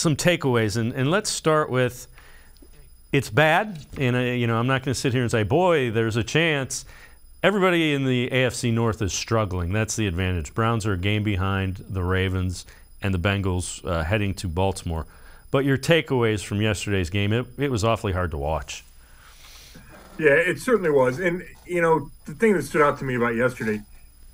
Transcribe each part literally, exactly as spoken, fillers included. some takeaways, and, and let's start with, it's bad, and I, you know, I'm not going to sit here and say, boy, there's a chance. Everybody in the A F C North is struggling. That's the advantage. Browns are a game behind the Ravens and the Bengals uh, heading to Baltimore. But your takeaways from yesterday's game, it, it was awfully hard to watch. Yeah, it certainly was. And, you know, the thing that stood out to me about yesterday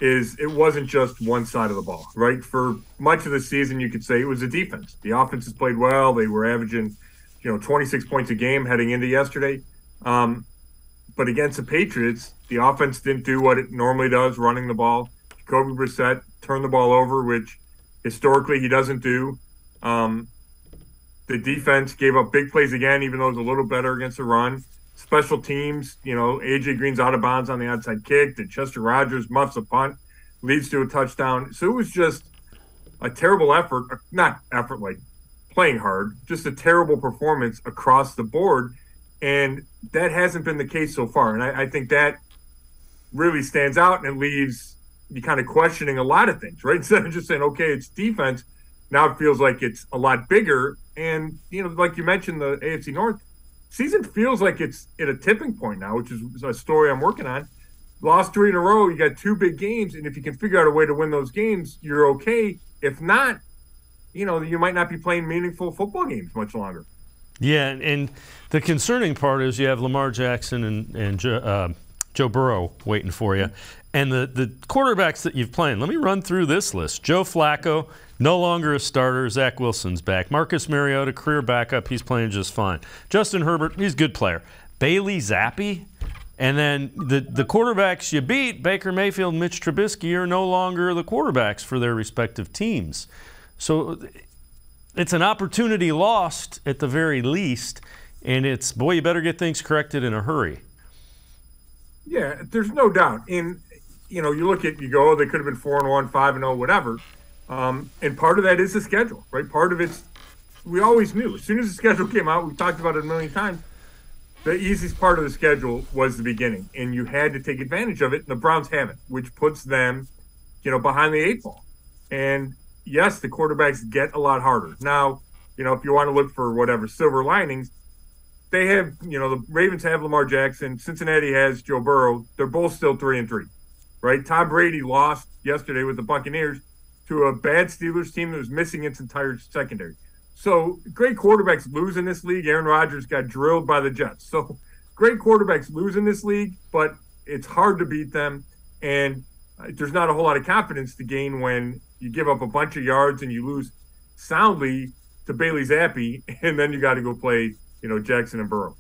is it wasn't just one side of the ball, right? For much of the season, you could say it was the defense. The offenses played well. They were averaging, you know, twenty-six points a game heading into yesterday. Um, but against the Patriots, the offense didn't do what it normally does, running the ball. Kobe Brissett turned the ball over, which historically he doesn't do. Um, the defense gave up big plays again, even though it was a little better against the run. Special teams, you know, A J. Green's out of bounds on the outside kick. The Chester Rodgers muffs a punt, leads to a touchdown. So it was just a terrible effort, not effort like playing hard, just a terrible performance across the board. And that hasn't been the case so far. And I, I think that really stands out, and it leaves you kind of questioning a lot of things, right? Instead of just saying, okay, it's defense, now it feels like it's a lot bigger. And, you know, like you mentioned, the A F C North, season feels like it's at a tipping point now, which is a story I'm working on. Lost three in a row, you got two big games, and if you can figure out a way to win those games, you're okay. If not, you know, you might not be playing meaningful football games much longer. Yeah, and the concerning part is you have Lamar Jackson and, and jo uh, Joe Burrow waiting for you. And the, the quarterbacks that you've played, let me run through this list. Joe Flacco, no longer a starter. Zach Wilson's back. Marcus Mariota, career backup. He's playing just fine. Justin Herbert, he's a good player. Bailey Zappi. And then the, the quarterbacks you beat, Baker Mayfield and Mitch Trubisky, are no longer the quarterbacks for their respective teams. So it's an opportunity lost at the very least. And it's, boy, you better get things corrected in a hurry. Yeah, there's no doubt. And, you know, you look at, you go, oh, they could have been four and one, five and oh, whatever. Um, and part of that is the schedule, right? Part of it's, we always knew. As soon as the schedule came out, we talked about it a million times, the easiest part of the schedule was the beginning. And you had to take advantage of it. And the Browns haven't, which puts them, you know, behind the eight ball. And, yes, the quarterbacks get a lot harder. Now, you know, if you want to look for whatever silver linings, they have, you know, the Ravens have Lamar Jackson. Cincinnati has Joe Burrow. They're both still three and three, right? Tom Brady lost yesterday with the Buccaneers to a bad Steelers team that was missing its entire secondary. So great quarterbacks lose in this league. Aaron Rodgers got drilled by the Jets. So great quarterbacks lose in this league, but it's hard to beat them. And there's not a whole lot of confidence to gain when you give up a bunch of yards and you lose soundly to Bailey Zappi, and then you got to go play, you know, Jackson and Burrow.